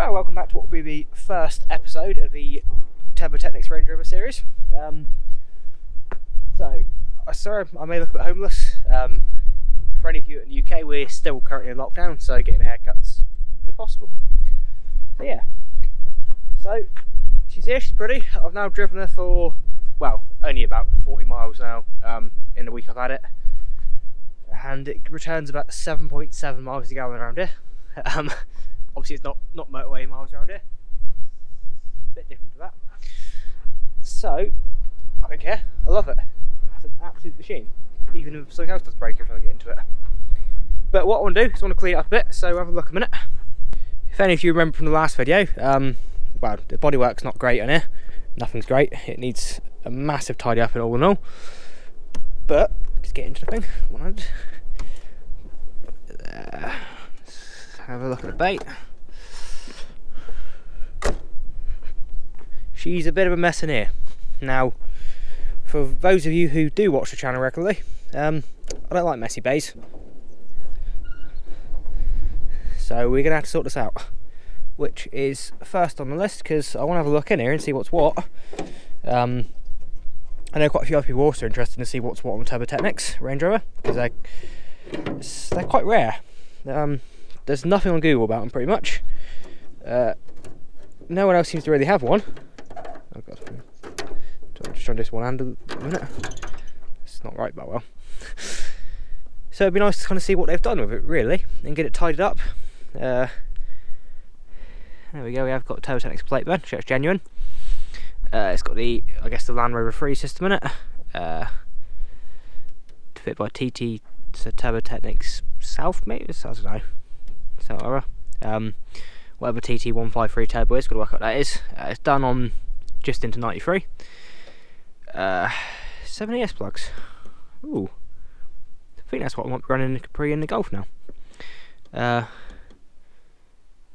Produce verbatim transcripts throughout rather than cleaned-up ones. Well, welcome back to what will be the first episode of the Turbo Technics Range Rover series. Um, so, I sorry, I may look a bit homeless. Um, for any of you in the U K, we're still currently in lockdown, so getting a haircut's impossible. So yeah, so she's here, she's pretty. I've now driven her for, well, only about forty miles now um, in the week I've had it. And it returns about seven point seven miles a gallon around here. Um, obviously it's not, not motorway miles around here. It's a bit different to that. So, I don't care, I love it. It's an absolute machine, even if something else does break if I get into it. But what I want to do is I want to clean it up a bit, so have a look a minute. If any of you remember from the last video, um, well, the bodywork's not great on here. Nothing's great, it needs a massive tidy up and all in all. But, just get into the thing, one hand. Uh, Have a look at the bait. She's a bit of a mess in here. Now, for those of you who do watch the channel regularly, um, I don't like messy baits. So we're gonna have to sort this out, which is first on the list because I want to have a look in here and see what's what. Um, I know quite a few other people also interested to see what's what on Turbo Technics Range Rover because they're, they're quite rare. Um, There's nothing on Google about them, pretty much. Uh, no one else seems to really have one. Oh god, I'm just trying to do this one hand a minute. It's not right, but well. So it'd be nice to kind of see what they've done with it, really, and get it tidied up. Uh, there we go. We have got Turbo Technics plate bed, so it's genuine. Uh, it's got the, I guess, the Land Rover three system in it. Uh, fit by T T, so Turbo Technics South, maybe. I don't know. Um, whatever T T one five three turbo is, got to work out what that is. Uh, it's done on just into ninety-three. Uh, seven A S plugs. Ooh, I think that's what I want running in the Capri and the Golf now. Uh,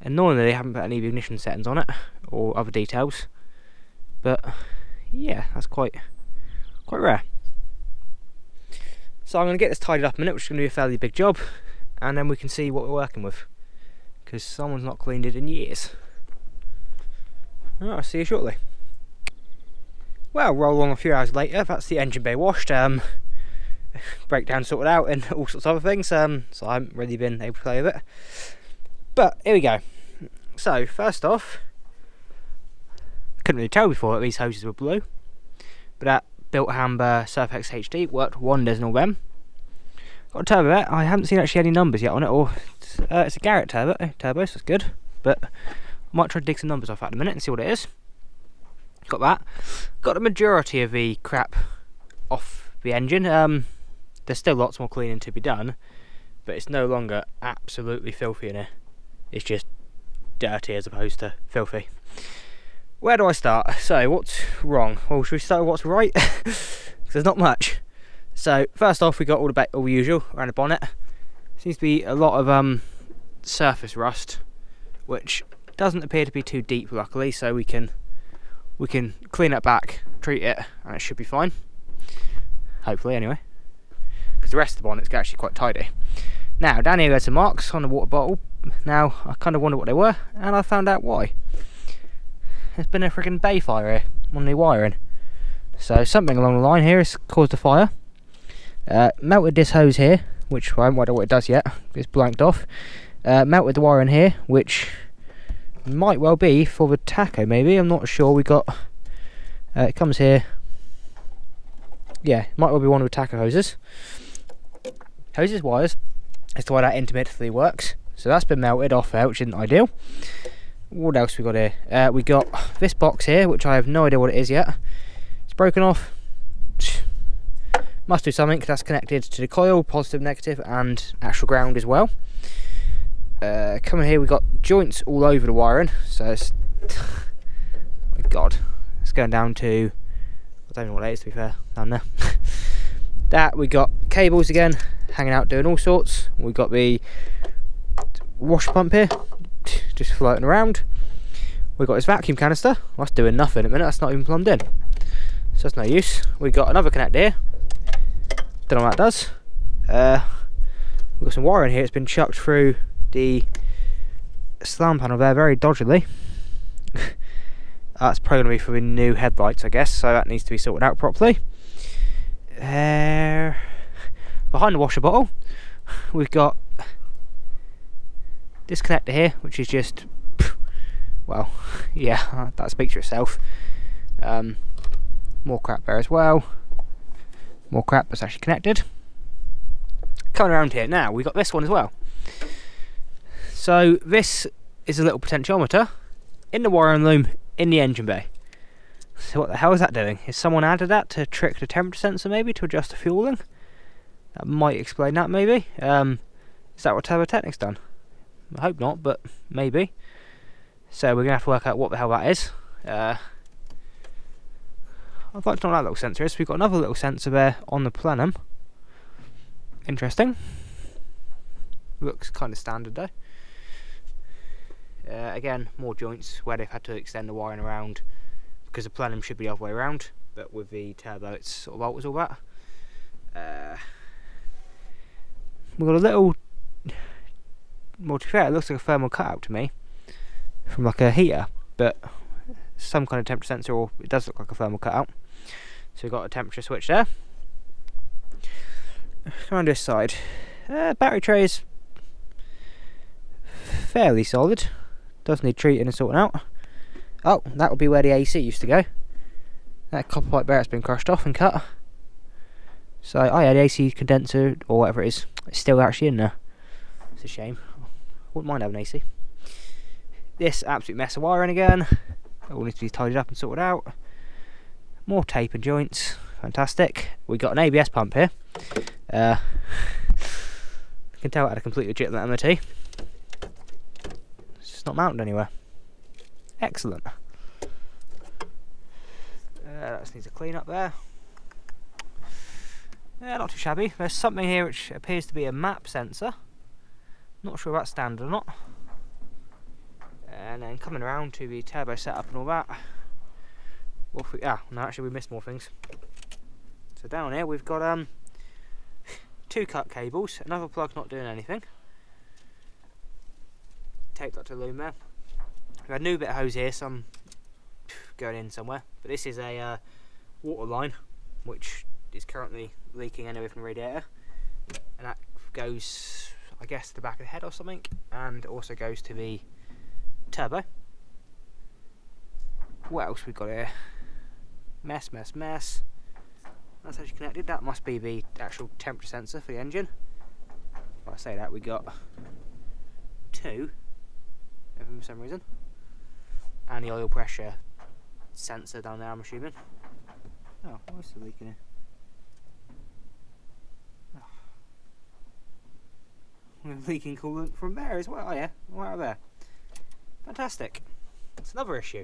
annoyingly, they haven't put any ignition settings on it or other details, but yeah, that's quite quite rare. So I'm going to get this tidied up a minute, which is going to be a fairly big job, and then we can see what we're working with. Because someone's not cleaned it in years. Oh, I'll see you shortly. Well, roll on a few hours later, that's the engine bay washed, um, breakdown sorted out and all sorts of other things, um, so I haven't really been able to play with it. But, here we go. So, first off, I couldn't really tell before that these hoses were blue, but that built Humber Surfex H D worked wonders and all them. Got a turbo there, I haven't seen actually any numbers yet on it, or Uh, it's a Garrett turbo, turbo, so it's good, but I might try to dig some numbers off that in a minute and see what it is. Got that. Got the majority of the crap off the engine. Um, there's still lots more cleaning to be done, but it's no longer absolutely filthy in here. It's just dirty as opposed to filthy. Where do I start? So, what's wrong? Well, should we start with what's right? Because there's not much. So, first off, we got all the all the usual around the bonnet. Seems to be a lot of um, surface rust, which doesn't appear to be too deep, luckily. So we can we can clean it back, treat it, and it should be fine. Hopefully, anyway, because the rest of the bonnet's actually quite tidy. Now down here, there's some marks on the water bottle. Now I kind of wonder what they were, and I found out why. There's been a freaking bay fire here on the wiring, so something along the line here has caused a fire. Uh, melted this hose here, which I don't know what it does yet, it's blanked off. Uh, melted the wire in here, which might well be for the taco, maybe, I'm not sure. We got, uh, it comes here, yeah, might well be one of the taco hoses. Hoses, wires, that's the way that intermittently works. So that's been melted off there, which isn't ideal. What else we got here? Uh, we got this box here, which I have no idea what it is yet. It's broken off. Must do something, that's connected to the coil, positive, negative, and actual ground as well. Uh, coming here, we've got joints all over the wiring, so it's... my god, it's going down to... I don't know what that is, to be fair, down there. That, we got cables again, hanging out doing all sorts. We've got the wash pump here, just floating around. We've got this vacuum canister, that's doing nothing at the minute, that's not even plumbed in. So that's no use. We've got another connector here. Don't know what that does. Uh, we've got some wire in here, it's been chucked through the slam panel there very dodgily. That's probably going to be for the new headlights, I guess, so that needs to be sorted out properly. Uh, behind the washer bottle, we've got this connector here, which is just, well, yeah, that speaks for itself. Um, more crap there as well. More crap that's actually connected. Coming around here now, we've got this one as well. So this is a little potentiometer in the wiring loom in the engine bay. So what the hell is that doing? Has someone added that to trick the temperature sensor, maybe, to adjust the fueling? That might explain that, maybe. Um, is that what Turbo Technics done? I hope not, but maybe. So we're going to have to work out what the hell that is. Uh, I'd like to know what that little sensor is. So we've got another little sensor there on the plenum. Interesting. Looks kind of standard though. Uh, again, more joints where they've had to extend the wiring around because the plenum should be the other way around, but with the turbo it's sort of alters all that. Uh, we've got a little, well, to be fair, it looks like a thermal cutout to me from like a heater, but some kind of temperature sensor, or it does look like a thermal cutout. So we've got a temperature switch there. Around this side, uh, battery tray is fairly solid, does need treating and sorting out. Oh, that would be where the A C used to go. That copper pipe there has been crushed off and cut. So, oh yeah, the A C condenser or whatever it is, it's still actually in there. It's a shame. Wouldn't mind having A C. This absolute mess of wiring again. It all needs to be tidied up and sorted out. More tape and joints. Fantastic. We got an A B S pump here. Uh, I can tell it had a completely legitimate M O T. It's just not mounted anywhere. Excellent. Uh, that just needs a clean up there. Yeah, not too shabby. There's something here which appears to be a map sensor. Not sure if that's standard or not. And then coming around to the turbo setup and all that. Well, we, ah, no, actually we missed more things. So down here we've got um two cut cables, another plug not doing anything. Tape that to the loom there. We've got a new bit of hose here, some going in somewhere. But this is a uh, water line which is currently leaking anywhere from the radiator, and that goes, I guess, to the back of the head or something, and also goes to the turbo. What else we got here? Mess, mess, mess. That's actually connected. That must be the actual temperature sensor for the engine. When I say that, we got two of them for some reason, and the oil pressure sensor down there, I'm assuming. Oh, what's the leak in here? Oh. We're leaking coolant from there as well. Oh yeah, right out there. Fantastic. That's another issue.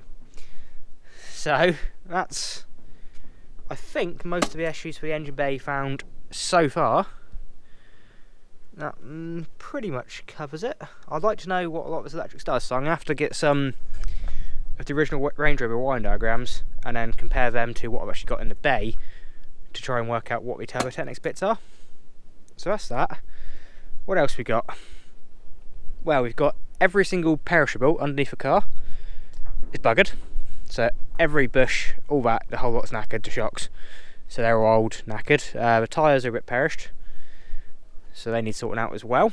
So that's, I think, most of the issues for the engine bay found so far. That mm, pretty much covers it. I'd like to know what a lot of this electrics does, so I'm gonna have to get some of the original Range Rover wiring diagrams and then compare them to what I've actually got in the bay to try and work out what the Turbo Technics bits are. So that's that. What else we got? Well, we've got every single perishable underneath the car is buggered. So every bush, all that, the whole lot's knackered to shocks. So they're all old, knackered. Uh, the tyres are a bit perished, so they need sorting out as well.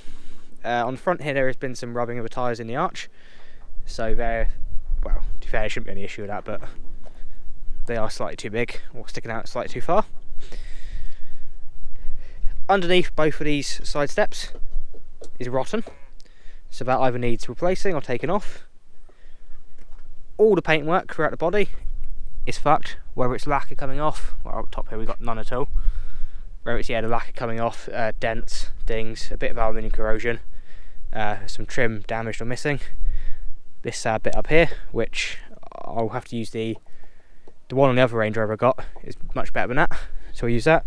Uh, on the front here, there has been some rubbing of the tyres in the arch. So they're, well, to be fair, there shouldn't be any issue with that, but they are slightly too big or sticking out slightly too far. Underneath both of these side steps is rotten. So that either needs replacing or taken off. All the paintwork throughout the body is fucked, whether it's lacquer coming off, well, up top here we got none at all. Whether it's, yeah, the lacquer coming off, uh, dents, dings, a bit of aluminium corrosion, uh, some trim damaged or missing. This sad bit up here, which I'll have to use the the one on the other Range Rover I got, is much better than that, so I'll use that.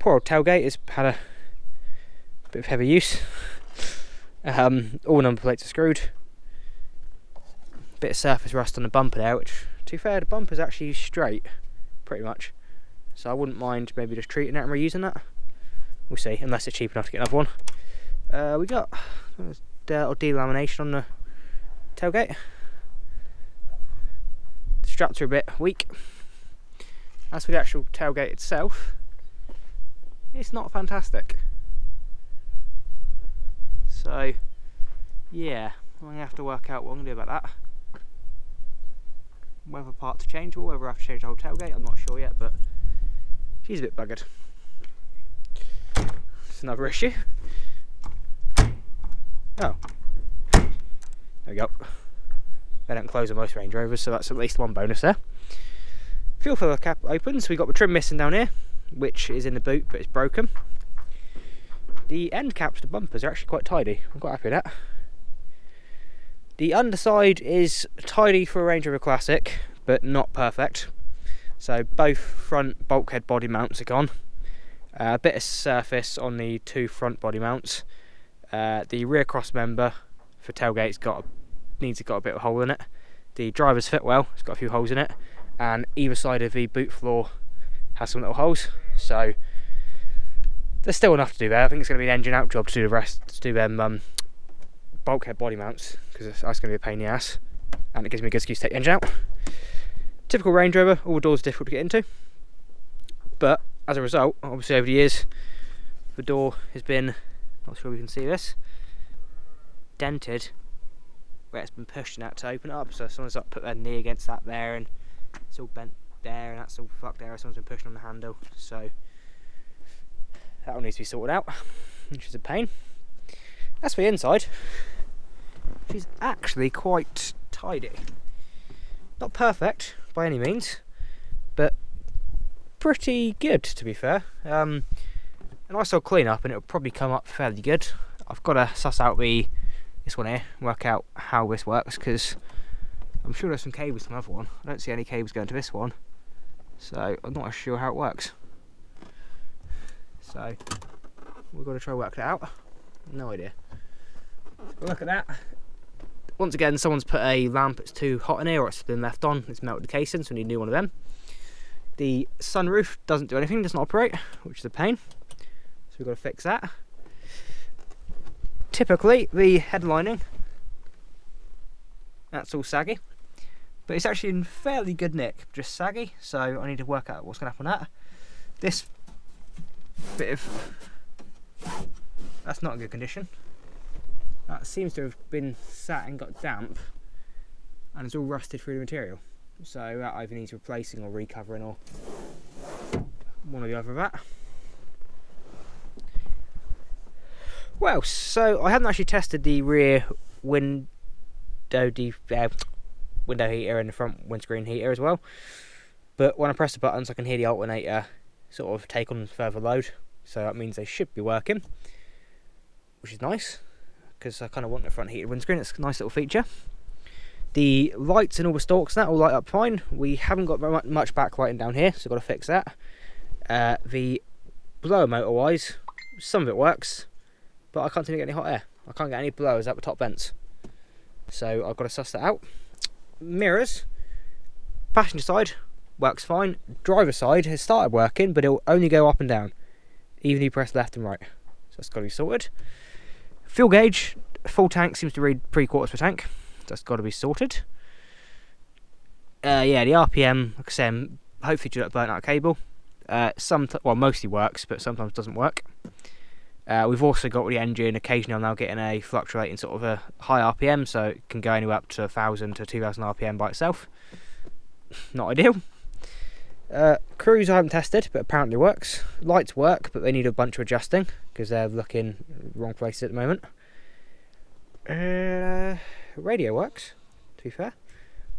Poor old tailgate has had a bit of heavy use. Um, all number plates are screwed. Bit of surface rust on the bumper there, which, to be fair, the bumper's actually straight, pretty much. So I wouldn't mind maybe just treating it and reusing that. We'll see, unless it's cheap enough to get another one. Uh, we got dirt or delamination on the tailgate. The straps are a bit weak. As for the actual tailgate itself, it's not fantastic. So yeah, I'm going to have to work out what I'm going to do about that. Whether parts are changeable, whether I have to change the whole tailgate, I'm not sure yet, but she's a bit buggered. That's another issue. Oh, there we go. They don't close on most Range Rovers, so that's at least one bonus there. Fuel filler cap opens. We've got the trim missing down here, which is in the boot, but it's broken. The end caps, the bumpers, are actually quite tidy. I'm quite happy with that. The underside is tidy for a Range Rover Classic, but not perfect. So both front bulkhead body mounts are gone. Uh, a bit of surface on the two front body mounts. Uh, the rear cross member for tailgate's got a, needs got a bit of a hole in it. The driver's footwell, it's got a few holes in it, and either side of the boot floor has some little holes. So there's still enough to do there. I think it's going to be an engine out job to do the rest, to do them. Um, bulkhead body mounts, because that's going to be a pain in the ass, and it gives me a good excuse to take the engine out. Typical Range Rover, all the doors are difficult to get into, but as a result, obviously over the years, the door has been, not sure if you can see this, dented where it's been pushing out to open it up. So someone's like put their knee against that there, and it's all bent there, and that's all fucked there, someone's been pushing on the handle, so that all needs to be sorted out, which is a pain. As for the inside, she's actually quite tidy. Not perfect by any means, but pretty good to be fair. Um, a nice little clean up, and it'll probably come up fairly good. I've got to suss out the this one here, work out how this works, because I'm sure there's some cables to another one. I don't see any cables going to this one, so I'm not sure how it works. So we've got to try and work that out. No idea. Look at that. Once again, someone's put a lamp that's too hot in here, or it's been left on, it's melted the casing, so we need a new one of them. The sunroof doesn't do anything, doesn't operate, which is a pain, so we've got to fix that. Typically the head lining, that's all saggy, but it's actually in fairly good nick, just saggy, so I need to work out what's going to happen with that. This bit of, that's not in good condition. That seems to have been sat and got damp, and it's all rusted through the material. So that either needs replacing or recovering, or one or the other of that. Well, so I haven't actually tested the rear window de uh, window heater and the front windscreen heater as well. But when I press the buttons, I can hear the alternator sort of take on further load. So that means they should be working, which is nice, because I kind of want the front heated windscreen. It's a nice little feature. The lights and all the stalks and that all light up fine. We haven't got very much backlighting down here, so I've got to fix that. Uh, the blower motor wise, some of it works, but I can't seem to get any hot air. I can't get any blowers out the top vents, so I've got to suss that out. Mirrors, passenger side works fine. Driver side has started working, but it'll only go up and down, even if you press left and right. So that's got to be sorted. Fuel gauge, full tank seems to read three quarters per tank. That's got to be sorted. Uh, yeah, the R P M, like I said, I'm hopefully do not burn out a cable. Uh, some, well, mostly works, but sometimes doesn't work. Uh, we've also got the engine. Occasionally, I'm now getting a fluctuating sort of a high R P M, so it can go anywhere up to one thousand to two thousand R P M by itself. Not ideal. Uh, cruise I haven't tested, but apparently works. Lights work, but they need a bunch of adjusting because they're looking wrong places at the moment. Uh, radio works, to be fair.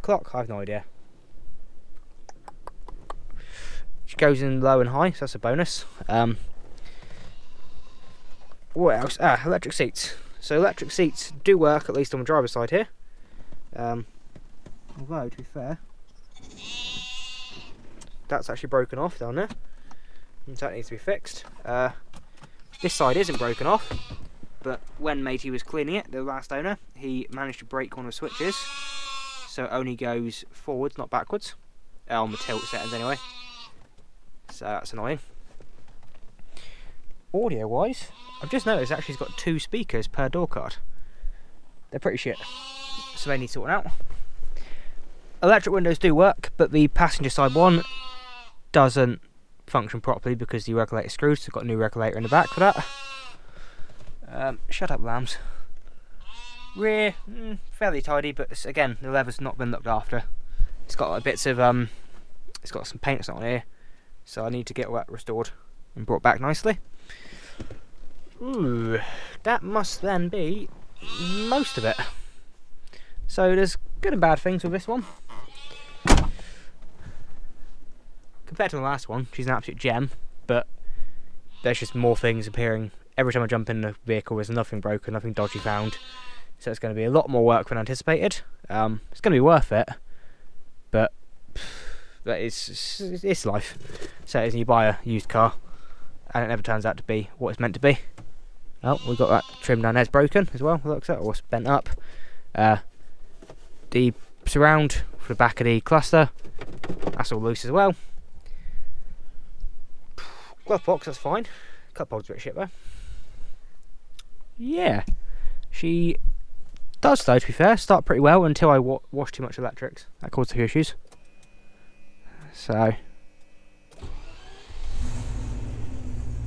Clock, I have no idea. It goes in low and high, so that's a bonus. Um, what else? Ah, electric seats. So electric seats do work, at least on the driver's side here. Um, although, to be fair, that's actually broken off down there, so that needs to be fixed. Uh, this side isn't broken off, but when Matey was cleaning it, the last owner, he managed to break one of the switches, so it only goes forwards, not backwards, uh, on the tilt settings anyway, so that's annoying. Audio wise, I've just noticed actually it's got two speakers per door card, They're pretty shit, so they need sorting out. Electric windows do work, but the passenger side one doesn't function properly because the regulator's screwed, so I've got a new regulator in the back for that. Um, shut up, lambs. Rear, mm, fairly tidy, but it's, again, the leather's not been looked after. It's got like, bits of, um, it's got some paint on here, so I need to get all that restored and brought back nicely. Ooh, that must then be most of it. So there's good and bad things with this one. Compared to the last one, she's an absolute gem, but there's just more things appearing. Every time I jump in the vehicle, there's nothing broken, nothing dodgy found. So it's going to be a lot more work than anticipated. Um, it's going to be worth it, but that is, it's life. So as you buy a used car, and it never turns out to be what it's meant to be. Oh, we've got that trim down there's broken as well. Looks like all bent up. Uh, the surround for the back of the cluster, that's all loose as well. Glove box, that's fine. Cup hold's a bit shit though. Yeah, she does though. To be fair, start pretty well until I wa wash too much electrics. That caused a few issues. So.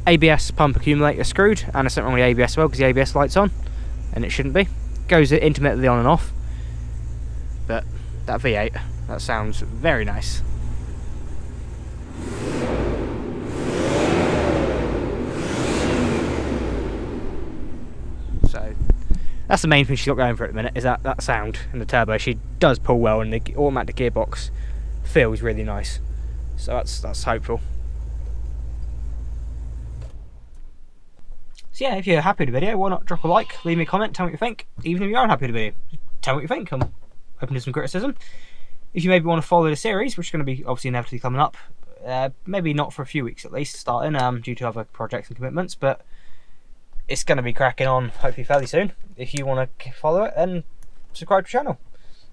A B S pump accumulator screwed, and it's not wrong with the A B S as well because the A B S light's on and it shouldn't be. Goes intermittently on and off, but that V eight, that sounds very nice. So that's the main thing she's got going for at the minute, is that, that sound and the turbo. She does pull well and the automatic gearbox feels really nice, so that's, that's hopeful. So yeah, if you're happy with the video, why not drop a like, leave me a comment, tell me what you think. Even if you aren't happy with the video, tell me what you think. I'm open to some criticism. If you maybe want to follow the series, which is going to be obviously inevitably coming up, uh, maybe not for a few weeks at least, starting um, due to other projects and commitments, but it's going to be cracking on hopefully fairly soon. If you want to follow it, then subscribe to the channel.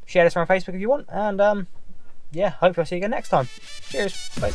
Share this on Facebook if you want, and um, yeah, hopefully I'll see you again next time. Cheers, bye.